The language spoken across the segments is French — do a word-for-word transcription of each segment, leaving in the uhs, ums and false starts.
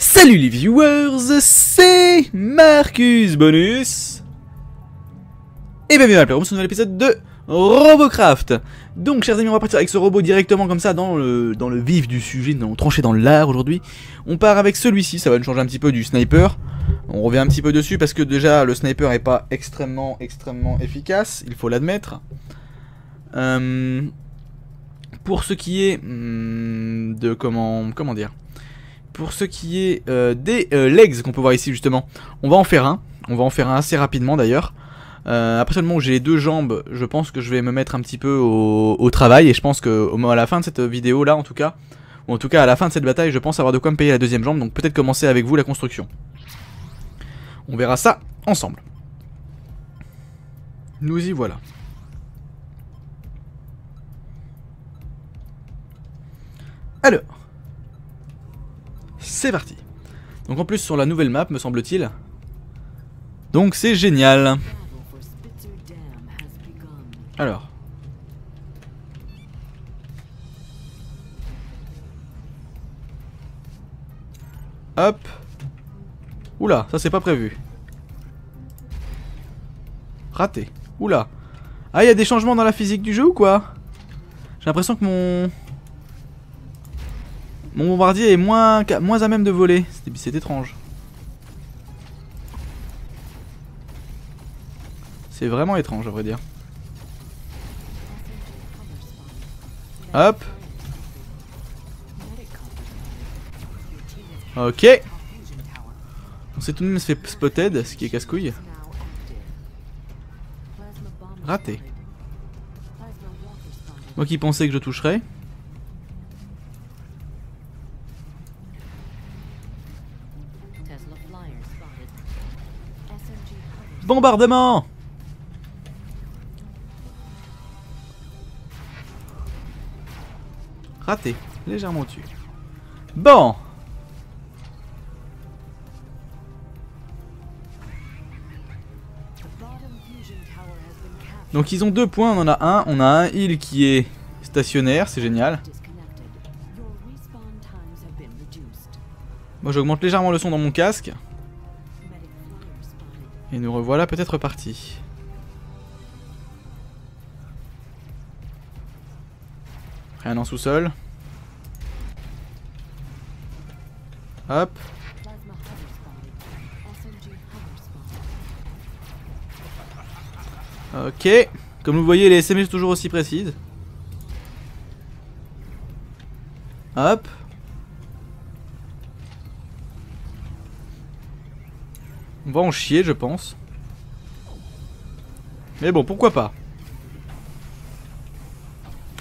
Salut les viewers, c'est Marcus Bonus et bienvenue à la plateforme sur un nouvel épisode de Robocraft. Donc chers amis, on va partir avec ce robot directement comme ça dans le, dans le vif du sujet, dans, tranché dans l'art aujourd'hui. On part avec celui-ci, ça va nous changer un petit peu du sniper. On revient un petit peu dessus parce que déjà le sniper n'est pas extrêmement extrêmement efficace, il faut l'admettre. Euh, pour ce qui est hum, de comment, comment dire... Pour ce qui est euh, des euh, legs qu'on peut voir ici justement, on va en faire un, on va en faire un assez rapidement d'ailleurs. Euh, après seulement où j'ai les deux jambes, je pense que je vais me mettre un petit peu au, au travail et je pense qu'à la fin de cette vidéo là en tout cas, ou en tout cas à la fin de cette bataille, je pense avoir de quoi me payer la deuxième jambe, donc peut-être commencer avec vous la construction. On verra ça ensemble. Nous y voilà. Alors... c'est parti. Donc en plus sur la nouvelle map me semble-t-il. Donc c'est génial. Alors. Hop. Oula, ça c'est pas prévu. Raté. Oula. Ah, il y a des changements dans la physique du jeu ou quoi? J'ai l'impression que mon... mon bombardier est moins, moins à même de voler, c'est étrange. C'est vraiment étrange à vrai dire. Hop. Ok. On s'est tout de même fait spotted, ce qui est casse-couille. Raté. Moi qui pensais que je toucherais. Bombardement! Raté, légèrement au-dessus. Bon! Donc ils ont deux points, on en a un. On a un île qui est stationnaire, c'est génial. Moi j'augmente légèrement le son dans mon casque. Et nous revoilà peut-être partis. Rien en sous-sol. Hop. Ok. Comme vous voyez, les S M S sont toujours aussi précises. Hop. On va en chier je pense. Mais bon, pourquoi pas.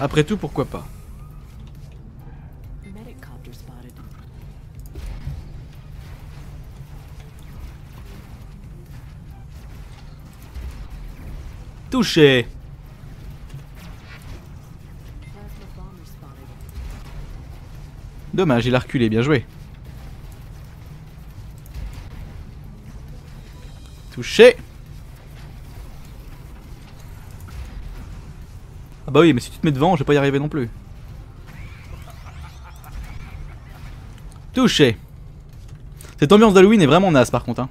Après tout, pourquoi pas. Touché. Dommage, il a reculé, bien joué. Touché. Ah bah oui, mais si tu te mets devant, je vais pas y arriver non plus. Touché. Cette ambiance d'Halloween est vraiment naze par contre hein.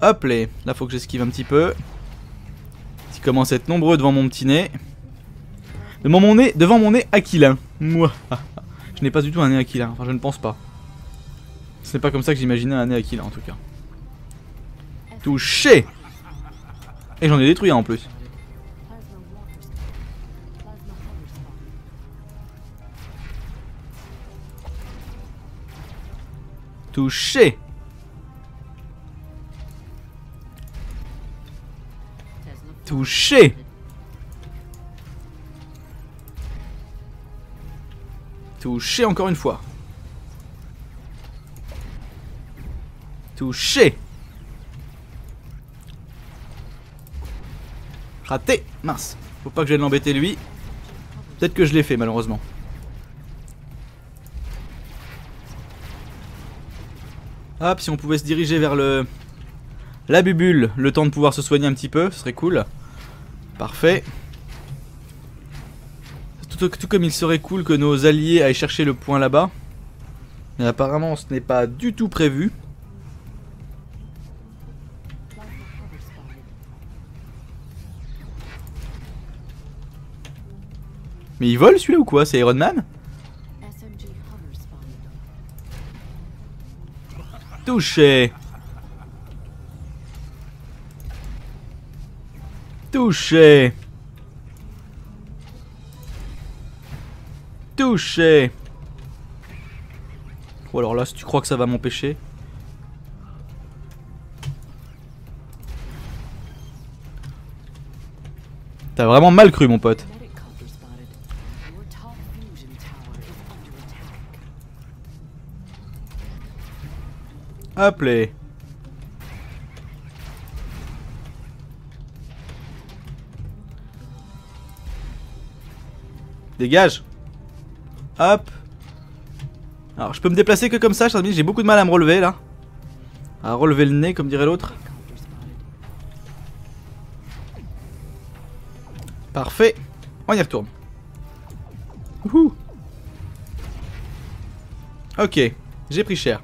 Hop les. Là faut que j'esquive un petit peu. Ils commencent à être nombreux devant mon petit nez. Devant mon nez, devant mon nez aquilin. Moi. Je n'ai pas du tout un nez aquilin, enfin je ne pense pas. C'est pas comme ça que j'imaginais un nez à kill en tout cas. Touché. Et j'en ai détruit un en plus. Touché. Touché. Touché encore une fois. Touché. Raté. Mince. Faut pas que j'aille l'embêter lui. Peut-être que je l'ai fait malheureusement. Hop, si on pouvait se diriger vers le... la bubule. Le temps de pouvoir se soigner un petit peu. Ce serait cool. Parfait. De toute tout, tout comme il serait cool que nos alliés aillent chercher le point là-bas. Mais apparemment ce n'est pas du tout prévu. Mais il vole celui-là ou quoi? C'est Iron Man? Touché. Touché. Touché. Ou alors là, si tu crois que ça va m'empêcher. T'as vraiment mal cru, mon pote. Appelé. Dégage. Hop. Alors je peux me déplacer que comme ça, j'ai beaucoup de mal à me relever là. À relever le nez comme dirait l'autre. Parfait. On y retourne. Ouhou. Ok. J'ai pris cher.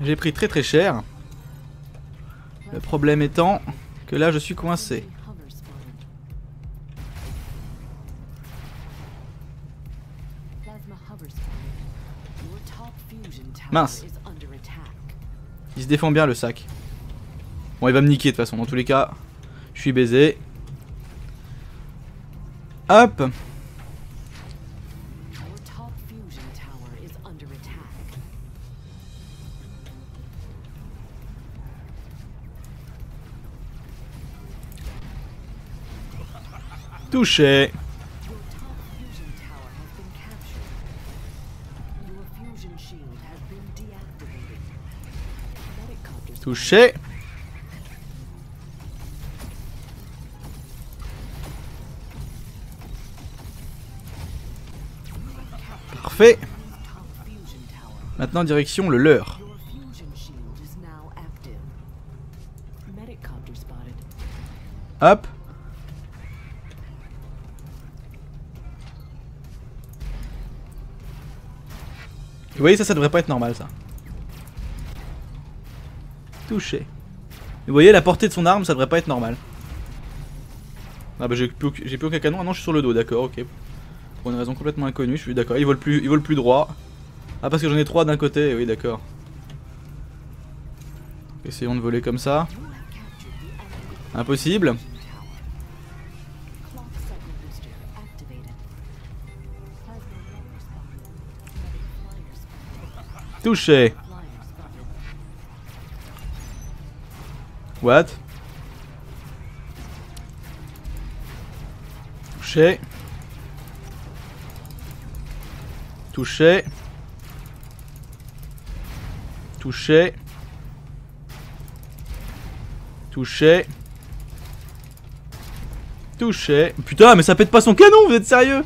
J'ai pris très très cher. Le problème étant que là je suis coincé. Mince. Il se défend bien le sac. Bon, il va me niquer de toute façon. Dans tous les cas, je suis baisé. Hop. Touché. Touché. Parfait. Maintenant direction le leur. Hop. Vous voyez, ça, ça devrait pas être normal, ça. Touché. Vous voyez, la portée de son arme, ça devrait pas être normal. Ah bah, j'ai plus, plus aucun canon. Ah non, je suis sur le dos, d'accord, ok. Pour une raison complètement inconnue, je suis d'accord. Il vole plus, il vole plus droit. Ah, parce que j'en ai trois d'un côté, oui, d'accord. Essayons de voler comme ça. Impossible. Touché. What? Touché. Touché. Touché. Touché. Touché. Putain, mais ça pète pas son canon, vous êtes sérieux?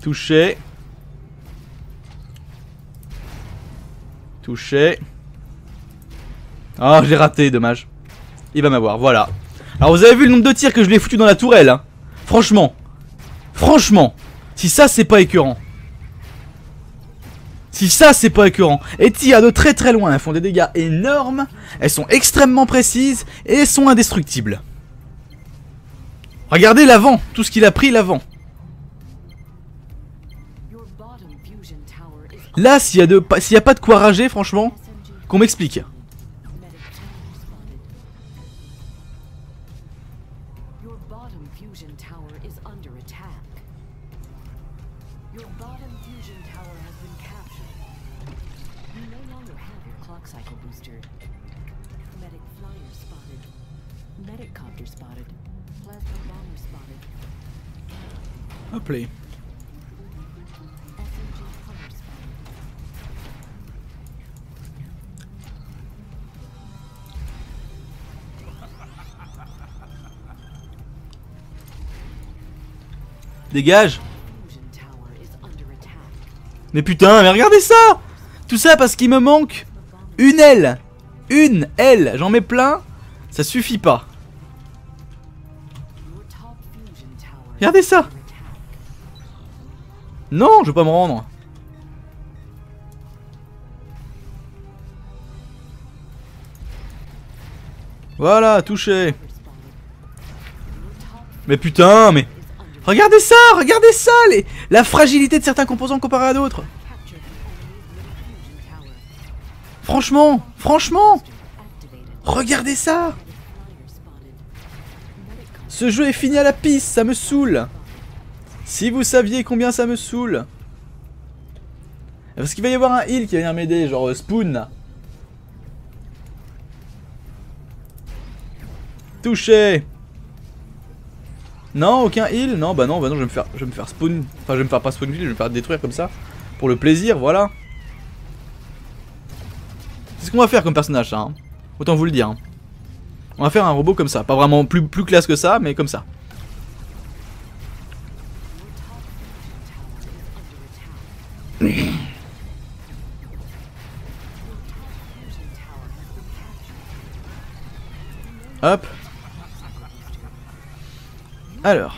Touché. Touché. Ah, oh, j'ai raté, dommage. Il va m'avoir, voilà. Alors vous avez vu le nombre de tirs que je l'ai foutu dans la tourelle, hein. Franchement. Franchement. Si ça c'est pas écœurant. Si ça c'est pas écœurant. Et tirent de très très loin, elles font des dégâts énormes. Elles sont extrêmement précises. Et elles sont indestructibles. Regardez l'avant, tout ce qu'il a pris l'avant. Là, s'il n'y a, a pas de quoi rager, franchement, qu'on m'explique. Hop là. Dégage. Mais putain, mais regardez ça. Tout ça parce qu'il me manque une aile. Une aile, j'en mets plein. Ça suffit pas. Regardez ça. Non, je veux pas me rendre. Voilà, touché. Mais putain, mais... Regardez ça, regardez ça les... La fragilité de certains composants comparés à d'autres. Franchement, franchement. Regardez ça. Ce jeu est fini à la pisse, ça me saoule. Si vous saviez combien ça me saoule. Parce qu'il va y avoir un heal qui va venir m'aider, genre euh, Spoon. Touché. Non, aucun heal. Non, bah non, bah non, je vais me faire, je vais me faire spawn. Enfin, je vais me faire pas spawn, je vais me faire détruire comme ça. Pour le plaisir, voilà. C'est ce qu'on va faire comme personnage, ça. Hein. Autant vous le dire. Hein. On va faire un robot comme ça. Pas vraiment plus, plus classe que ça, mais comme ça. Hop. Alors.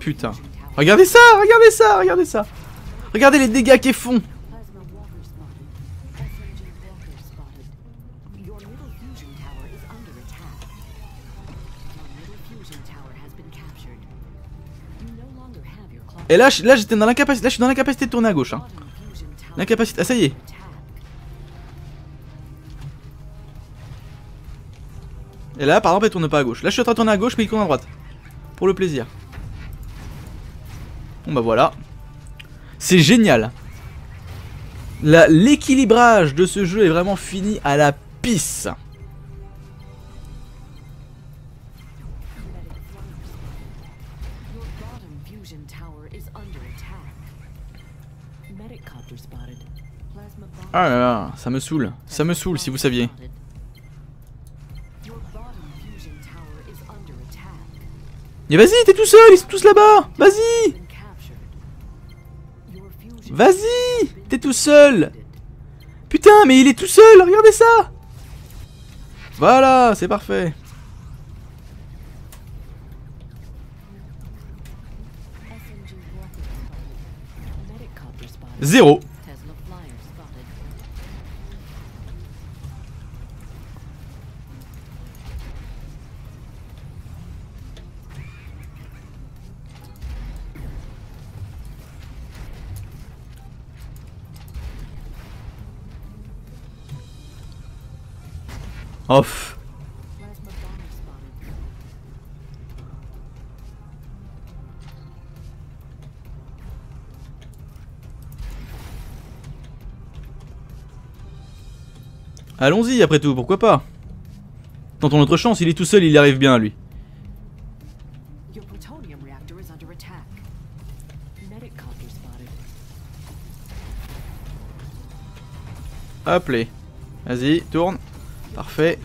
Putain. Regardez ça, regardez ça, regardez ça. Regardez les dégâts qu'ils font. Et là, là j'étais dans l'incapacité. Là, je suis dans l'incapacité de tourner à gauche. Hein. L'incapacité. Ah, ça y est. Et là, par exemple, elle tourne pas à gauche. Là, je suis en train de tourner à gauche, mais il tourne à droite. Pour le plaisir. Bon, bah voilà. C'est génial. L'équilibrage de ce jeu est vraiment fini à la pisse. Ah là là, ça me saoule. Ça me saoule, si vous saviez. Mais vas-y, t'es tout seul, ils sont tous là-bas. Vas-y. Vas-y. T'es tout seul. Putain, mais il est tout seul, regardez ça. Voilà, c'est parfait. Zéro. Off. Allons-y après tout, pourquoi pas. Tentons notre chance, il est tout seul, il y arrive bien à lui. Hop les. Vas-y, tourne. Parfait.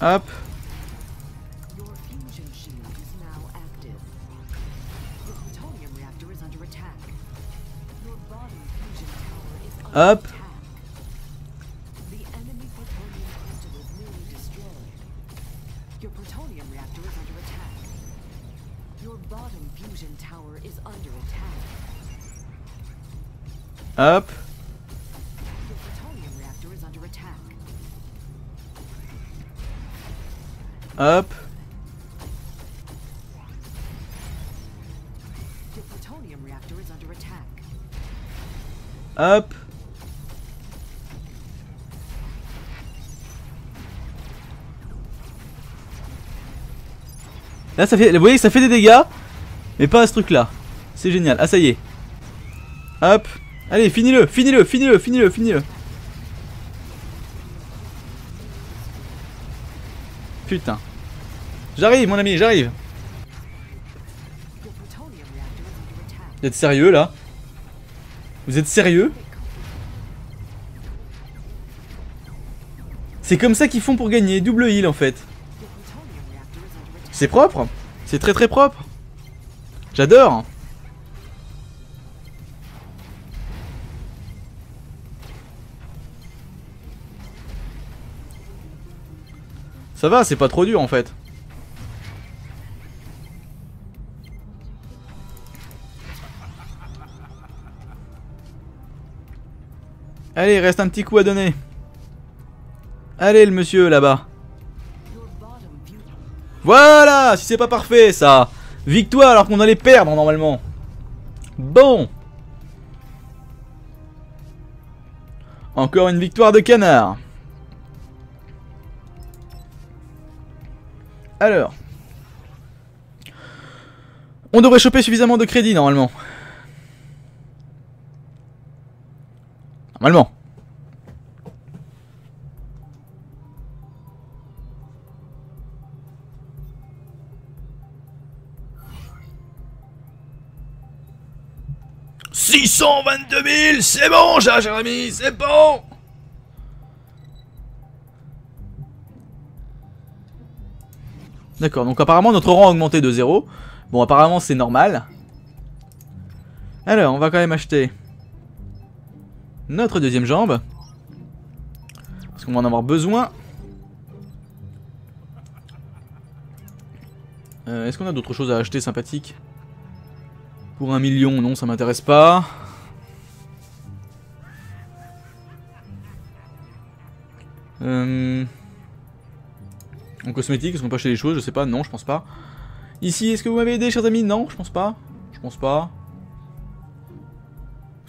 Hop. Hop. Hop. Hop. Hop. Là ça fait, vous voyez que ça fait des dégâts, mais pas à ce truc là. C'est génial. Ah ça y est. Hop. Allez, finis-le, finis-le, finis-le, finis-le, finis-le. Putain. J'arrive, mon ami, j'arrive. Vous êtes sérieux, là? Vous êtes sérieux? C'est comme ça qu'ils font pour gagner, double heal en fait. C'est propre. C'est très très propre. J'adore. Ça va, c'est pas trop dur en fait. Allez, il reste un petit coup à donner. Allez, le monsieur là-bas. Voilà, si c'est pas parfait ça. Victoire alors qu'on allait perdre normalement. Bon. Encore une victoire de canard. Alors. On devrait choper suffisamment de crédits normalement. Normalement. six cent vingt-deux mille, c'est bon, Jérémy, c'est bon. D'accord, donc apparemment notre rang a augmenté de zéro. Bon, apparemment c'est normal. Alors, on va quand même acheter notre deuxième jambe. Parce qu'on va en avoir besoin. Euh, Est-ce qu'on a d'autres choses à acheter sympathiques? Pour un million, non, ça m'intéresse pas. Euh... En cosmétique, est-ce qu'on peut acheter des choses? Je sais pas, non, je pense pas. Ici, est-ce que vous m'avez aidé, chers amis? Non, je pense pas. Je pense pas.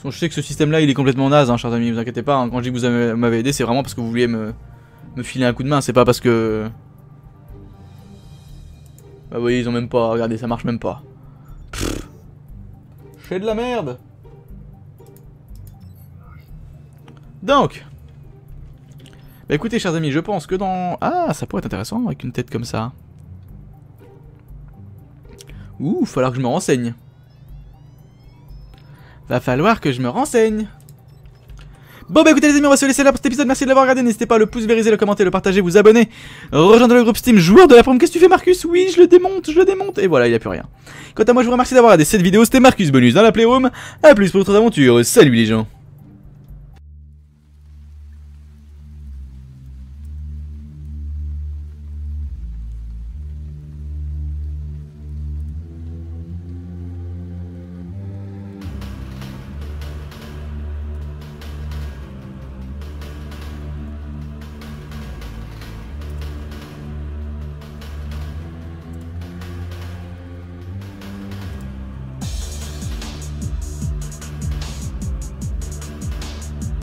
Je sais que ce système-là, il est complètement naze, hein, chers amis, vous inquiétez pas. Hein. Quand je dis que vous m'avez aidé, c'est vraiment parce que vous vouliez me, me filer un coup de main. C'est pas parce que... Bah oui, ils ont même pas... Regardez, ça marche même pas. Pfff. Je fais de la merde. Donc. Bah écoutez, chers amis, je pense que dans... Ah, ça pourrait être intéressant avec une tête comme ça. Ouh, falloir que je me renseigne. Va falloir que je me renseigne. Bon bah écoutez les amis, on va se laisser là pour cet épisode. Merci de l'avoir regardé, n'hésitez pas à le pouce vériser, le commenter, le partager, vous abonner. Rejoindre le groupe Steam joueur de la prom. Qu'est-ce que tu fais Marcus? Oui, je le démonte, je le démonte. Et voilà, il n'y a plus rien. Quant à moi, je vous remercie d'avoir regardé cette vidéo. C'était Marcus Bonus dans la Playroom. A plus pour votre aventure. Salut les gens.